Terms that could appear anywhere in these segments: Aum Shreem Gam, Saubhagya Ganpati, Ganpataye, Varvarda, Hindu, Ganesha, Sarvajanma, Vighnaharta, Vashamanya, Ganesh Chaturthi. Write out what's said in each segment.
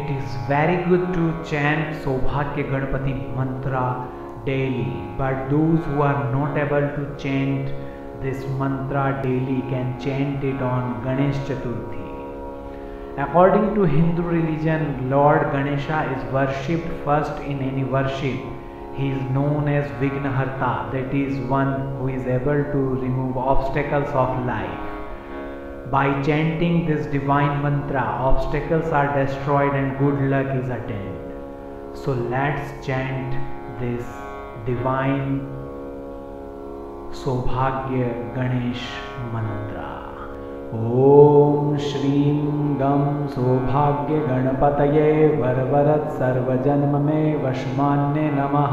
it is very good to chant Saubhagya Ganpati mantra daily, but those who are not able to chant this mantra daily can chant it on Ganesh Chaturthi. According to Hindu religion, Lord Ganesha is worshipped first in any worship. He is known as Vighnaharta, that is, one who is able to remove obstacles of life. By chanting this divine mantra, obstacles are destroyed and good luck is attained. So let's chant this divine Saubhagya Ganesh mantra. ओम श्रीं गं सौभाग्य गणपतये वरवरत सर्वजन्म मे वशमान्ये नमः।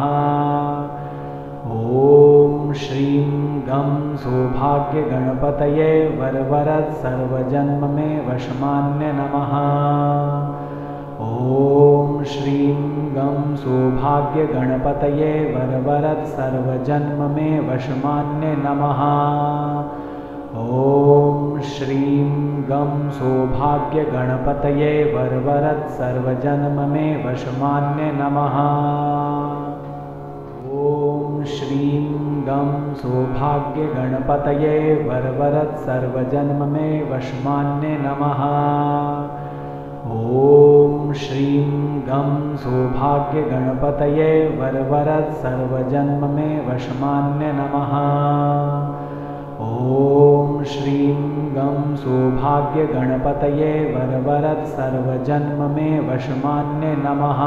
ओम श्रीं गं सौभाग्य गणपतये वरवरत सर्वजन्म मे वशमान्ये नमः। ओम श्रीं गं सौभाग्य गणपतये वरवरत सर्वजन्म मे वशमान्ये नमः। ओम श्रीं गं सौभाग्य गणपतये वरवरत सर्वजन्म मे वशमान्ये नमः। ओम श्रीं गं सौभाग्य गणपतये वरवरत सर्वजन्म मे वशमान्ये नमः। ओम श्रीं गं सौभाग्य गणपतये वरवरत सर्वजन्म मे वशमान्ये नमः। ओम श्रीं गं सौभाग्य गणपतये वरवरत सर्वजन्म मे वशमान्ये नमः।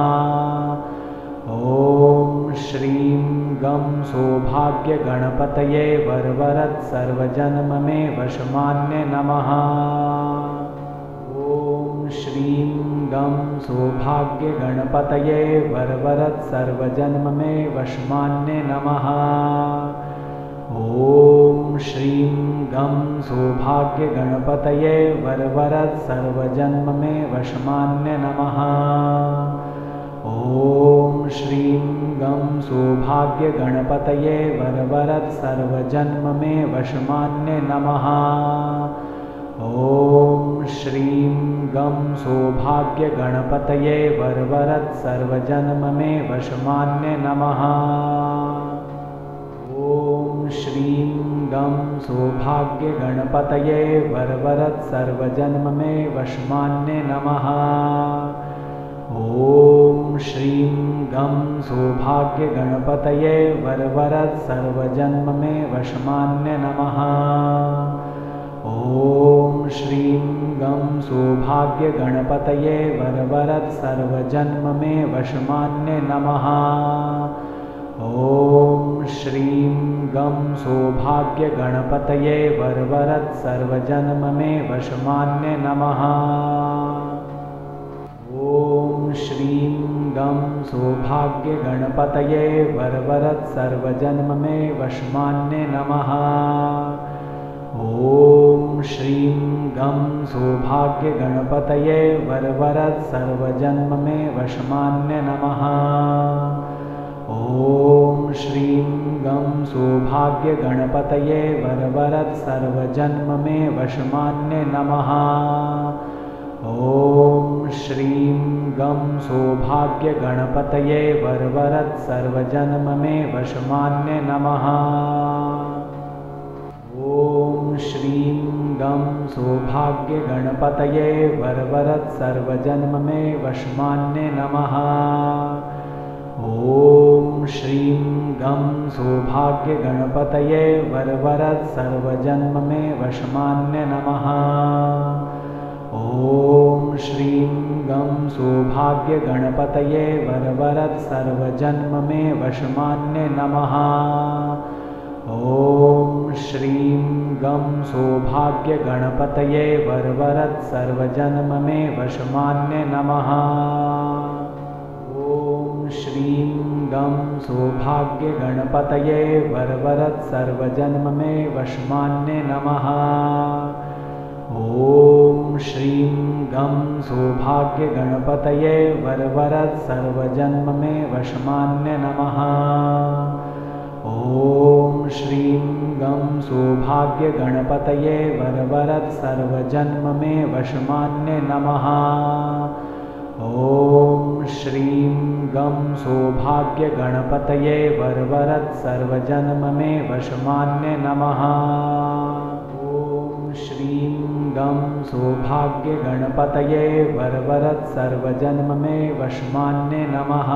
ओम श्रीं गं सौभाग्य गणपतये वरवरत सर्वजन्म मे वशमान्ये नमः। ओम श्रीं गं सौभाग्य गणपतये वरवरत सर्वजन्म मे वशमान्ये नमः। ओम श्रीं गं सौभाग्य गणपतये वरवरत सर्वजन्म मे वशमान्ये नमः। ओम श्रीं गं सौभाग्य गणपतये वरवरत सर्वजन्म मे वशमान्ये नमः। ओम श्रीं गं सौभाग्य गणपतये वरवरत सर्वजन्म मे वशमान्ये नमः। ओम श्रीं गं सौभाग्य गणपतये वरवरत सर्वजन्म मे वशमान्ये नमः। ओम श्रीं गं सौभाग्य गणपतये वरवरत सर्वजन्म मे वशमान्ये नमः। ओम श्रीं गं सौभाग्य गणपतये वरवरत सर्वजन्म मे वशमान्ये नमः। ओम श्रीं गं सौभाग्य गणपतये वरवरत सर्वजन्म मे वशमान्ये नमः। ओम श्रीं गं सौभाग्य गणपतये वरवरत सर्वजन्म मे वशमान्ये नमः। ओम श्रीं गं सौभाग्य गणपतये वरवरत सर्वजन्म मे वशमान्ये नमः। ओम श्रीं गं सौभाग्य गणपतये वरवरत सर्वजन्म मे वशमान्ये नमः। ओम श्रीं गं सौभाग्य गणपतये वरवरत सर्वजन्म मे वशमान्ये नमः। ओम श्रीं गं सौभाग्य गणपतये वरवरत सर्वजन्म मे वशमान्ये नमः। ओम श्रीं गं सौभाग्य गणपतये वरवरत सर्वजन्म मे वशमान्ये नमः। ओम श्रीं गं सौभाग्य गणपतये वरवरत सर्वजन्म मे वशमान्ये नमः। ओम श्रीं गं सौभाग्य गणपतये वरवरत सर्वजन्म मे वशमान्ये नमः। श्रीं गं सौभाग्य गणपतये वरवरत सर्वजन्म मे वशमान्ये नमः। ओम श्रीं गं सौभाग्य गणपतये वरवरत सर्वजन्म मे वशमान्ये नमः। ओम श्रीं गं सौभाग्य गणपतये वरवरत सर्वजन्म मे वशमान्ये नमः। ओम सौभाग्य गणपतये वरवरद सर्वजन्ममेव वशमान्य नमः। ओम श्रीं गं सौभाग्य गणपतये वरवरद सर्वजन्ममेव वशमान्य नमः।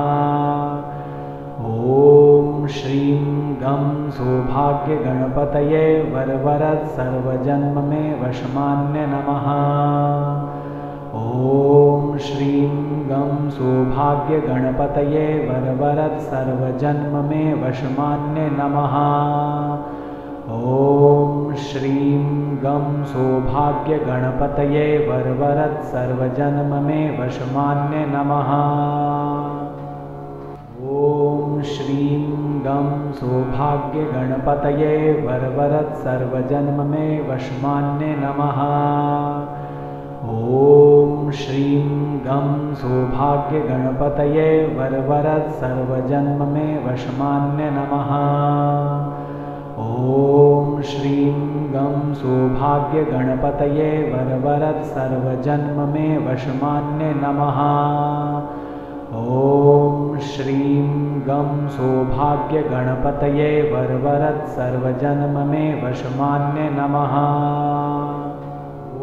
ओम श्रीं गं सौभाग्य गणपतये वरवरद सर्वजन्ममेव वशमान्य नमः। ओम श्रीं गं सौभाग्य गणपतये वरवरद सर्वजन्ममेव वशमान्य नमः। ओम श्रीं गं सौभाग्य गणपतये वरवरद सर्वजन्ममेव वशमान्य नमः। ओम श्रीं गं सौभाग्य गणपतये वरवरद सर्वजन्ममेव वशमान्य नमः। ओम श्रीं गं सौभाग्य गणपतये वरवरद सर्वजन्ममेव वशमान्य नमः। ओम श्रीं गं सौभाग्य गणपतये वरवरद सर्वजन्ममेव वशमान्य नमः।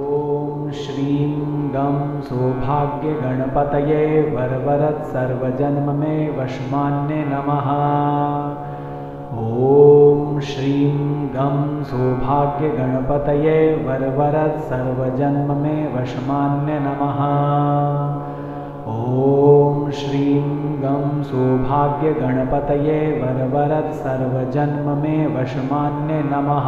ओम श्रीं गं सौभाग्य गणपतये वरवरद सर्वजन्ममेव वशमान्य नमः। श्रीं गं सौभाग्य गणपतये वरवरद सर्वजन्ममेव वशमान्य नमः। ओम श्रीं गं सौभाग्य गणपतये वरवरद सर्वजन्ममेव वशमान्य नमः। ओम श्रीं गं सौभाग्य गणपतये वरवरद सर्वजन्ममेव वशमान्य नमः।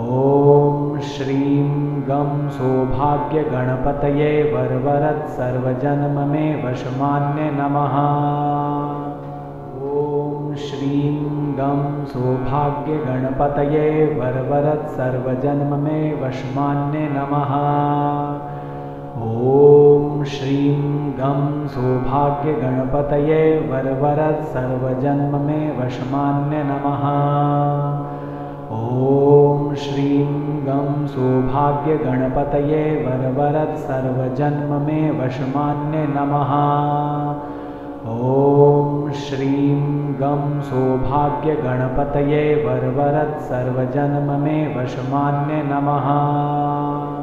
ओम श्रीं गं सौभाग्य गणपतये वरवरद सर्वजन्ममेव वशमान्य नमः। ओम श्रीं गं सौभाग्य गणपतये वरवरद सर्वजन्ममेव वशमान्य नमः। ओम श्रीं गं सौभाग्य गणपतये वरवरद सर्वजन्ममेव वशमान्य नमः। ओम श्रीं गं सौभाग्य गणपतये वरवरद सर्वजन्ममेव वशमान्य नमः। ओम श्रीं गं सौभाग्य गणपतये वरवरद सर्वजन्ममेव वशमान्य नमः।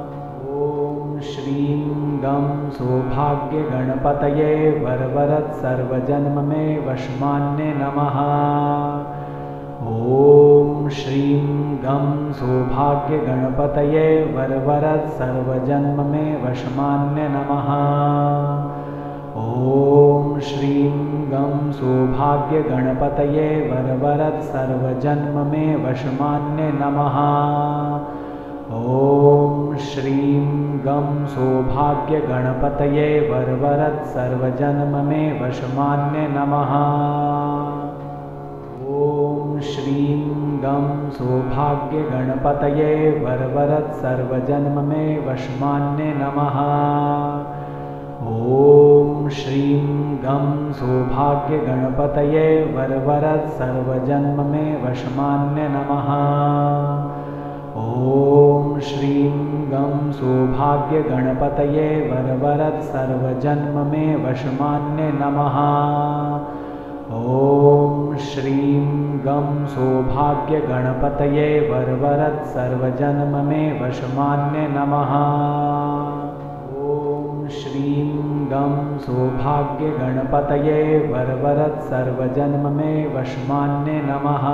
ओम श्रीं गं सौभाग्य गणपतये वरवरद सर्वजन्ममेव वशमान्य नमः। ओम श्रीं गं सौभाग्य गणपतये वरवरद सर्वजन्ममेव वशमान्य नमः। ओम श्रीं गं सौभाग्य गणपतये वरवरद सर्वजन्ममेव वशमान्य नमः। ओम श्रीं गं सौभाग्य गणपतये वरवरद सर्वजन्ममेव वशमान्य नमः। ओम श्रीं गं सौभाग्य गणपतये वरवरद सर्वजन्ममेव वशमान्य नमः। ओम श्रीं गं सौभाग्य गणपतये वरवरद सर्वजन्ममेव वशमान्य नमः। ओम श्रीं गं सौभाग्य गणपतये वरवरद सर्वजन्ममेव वशमान्य नमः। ओम श्रीं गं सौभाग्य गणपतये वरवरद सर्वजन्ममेव वशमान्य नमः। ओम श्रीं गं सौभाग्य गणपतये वरवरद सर्वजन्ममेव वशमान्य नमः।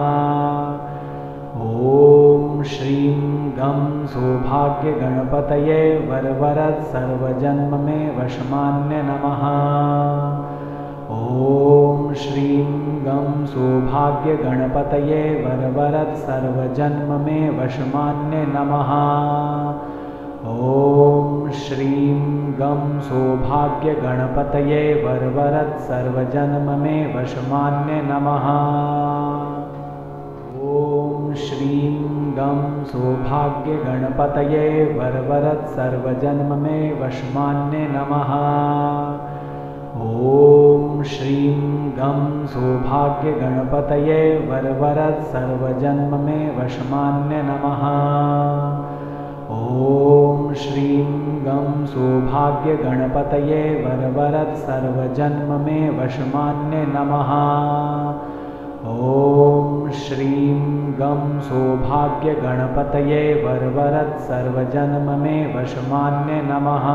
ओम श्रीं गं सौभाग्य गणपतये वरवरद सर्वजन्ममेव वशमान्य नमः। ओम श्रीं गं सौभाग्य गणपतये वरवरद सर्वजन्ममेव वशमान्य नमः। ओम श्रीं गं सौभाग्य गणपतये वरवरद सर्वजन्ममेव वशमान्य नमः। ओम श्रीं गं सौभाग्य गणपतये वरवरद सर्वजन्ममेव वशमान्य नमः। ओम श्रीं गं सौभाग्य गणपतये वरवरद सर्वजन्ममेव वशमान्य नमः। ओम श्रीं गं सौभाग्य गणपतये वरवरद सर्वजन्म मे वशमान्य नमः। ओम श्रीं गं सौभाग्य गणपतये वरवरद सर्वजन्म मे वशमान्य नमः।